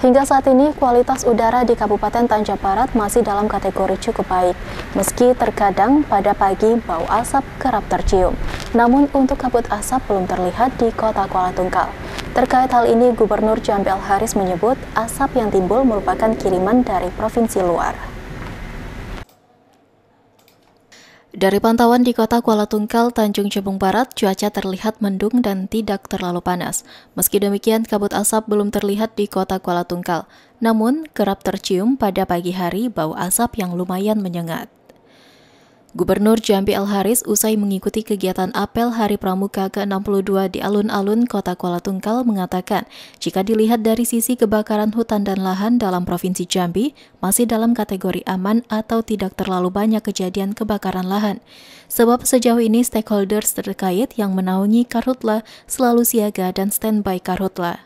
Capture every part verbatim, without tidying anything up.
Hingga saat ini, kualitas udara di Kabupaten Tanjung Barat masih dalam kategori cukup baik, meski terkadang pada pagi bau asap kerap tercium. Namun untuk kabut asap belum terlihat di kota Kuala Tungkal. Terkait hal ini, Gubernur Jambi Al Haris menyebut asap yang timbul merupakan kiriman dari provinsi luar. Dari pantauan di kota Kuala Tungkal, Tanjung Jabung Barat, cuaca terlihat mendung dan tidak terlalu panas. Meski demikian, kabut asap belum terlihat di kota Kuala Tungkal. Namun, kerap tercium pada pagi hari bau asap yang lumayan menyengat. Gubernur Jambi Al Haris usai mengikuti kegiatan apel Hari Pramuka ke enam puluh dua di alun-alun kota Kuala Tungkal mengatakan, jika dilihat dari sisi kebakaran hutan dan lahan dalam Provinsi Jambi, masih dalam kategori aman atau tidak terlalu banyak kejadian kebakaran lahan. Sebab sejauh ini stakeholders terkait yang menaungi Karhutla selalu siaga dan standby Karhutla.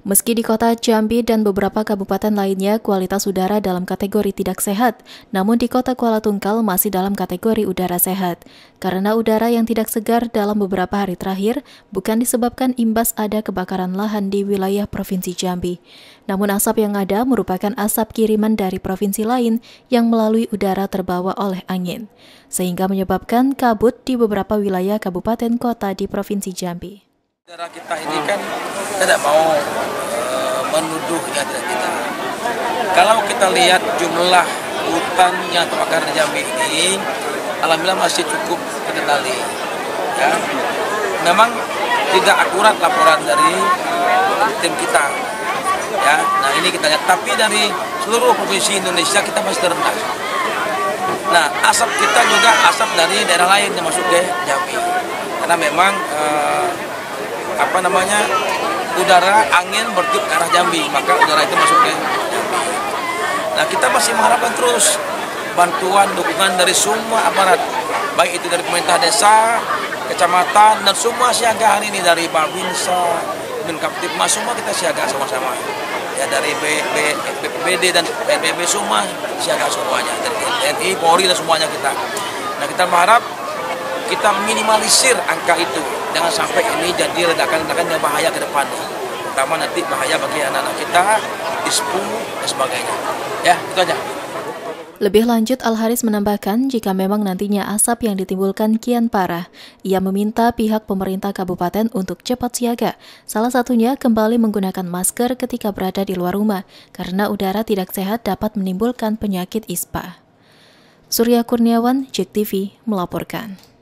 Meski di kota Jambi dan beberapa kabupaten lainnya kualitas udara dalam kategori tidak sehat, namun di kota Kuala Tungkal masih dalam kategori udara sehat. Karena udara yang tidak segar dalam beberapa hari terakhir bukan disebabkan imbas ada kebakaran lahan di wilayah Provinsi Jambi. Namun asap yang ada merupakan asap kiriman dari provinsi lain yang melalui udara terbawa oleh angin, sehingga menyebabkan kabut di beberapa wilayah kabupaten kota di Provinsi Jambi. Udara kita ini kan tidak mau e, menuduh ya kita. Kalau kita lihat jumlah hutannya atau akar Jambi ini, alhamdulillah masih cukup terkendali. Ya. Memang tidak akurat laporan dari tim kita. Ya. Nah ini kita lihat. Tapi dari seluruh provinsi Indonesia kita masih terendah. Nah asap kita juga asap dari daerah lain yang masuk ke Jambi. Karena memang e, apa namanya udara angin bertiup ke arah Jambi, maka udara itu masuk ke Jambi. Nah kita masih mengharapkan terus bantuan dukungan dari semua aparat, baik itu dari pemerintah desa, kecamatan, dan semua siaga hari ini dari Babinsa, Minkaptibmas, semua kita siaga sama-sama. Ya dari B P B D dan P B B semua siaga semuanya, dari T N I Polri dan semuanya kita. Nah kita berharap kita minimalisir angka itu, jangan sampai ini jadi ledakan-ledakan yang bahaya ke depannya, terutama nanti bahaya bagi anak-anak kita, I S P A dan sebagainya. Ya, itu aja. Lebih lanjut, Al Haris menambahkan jika memang nantinya asap yang ditimbulkan kian parah, ia meminta pihak pemerintah kabupaten untuk cepat siaga. Salah satunya kembali menggunakan masker ketika berada di luar rumah, karena udara tidak sehat dapat menimbulkan penyakit I S P A. Surya Kurniawan, JEK T V, melaporkan.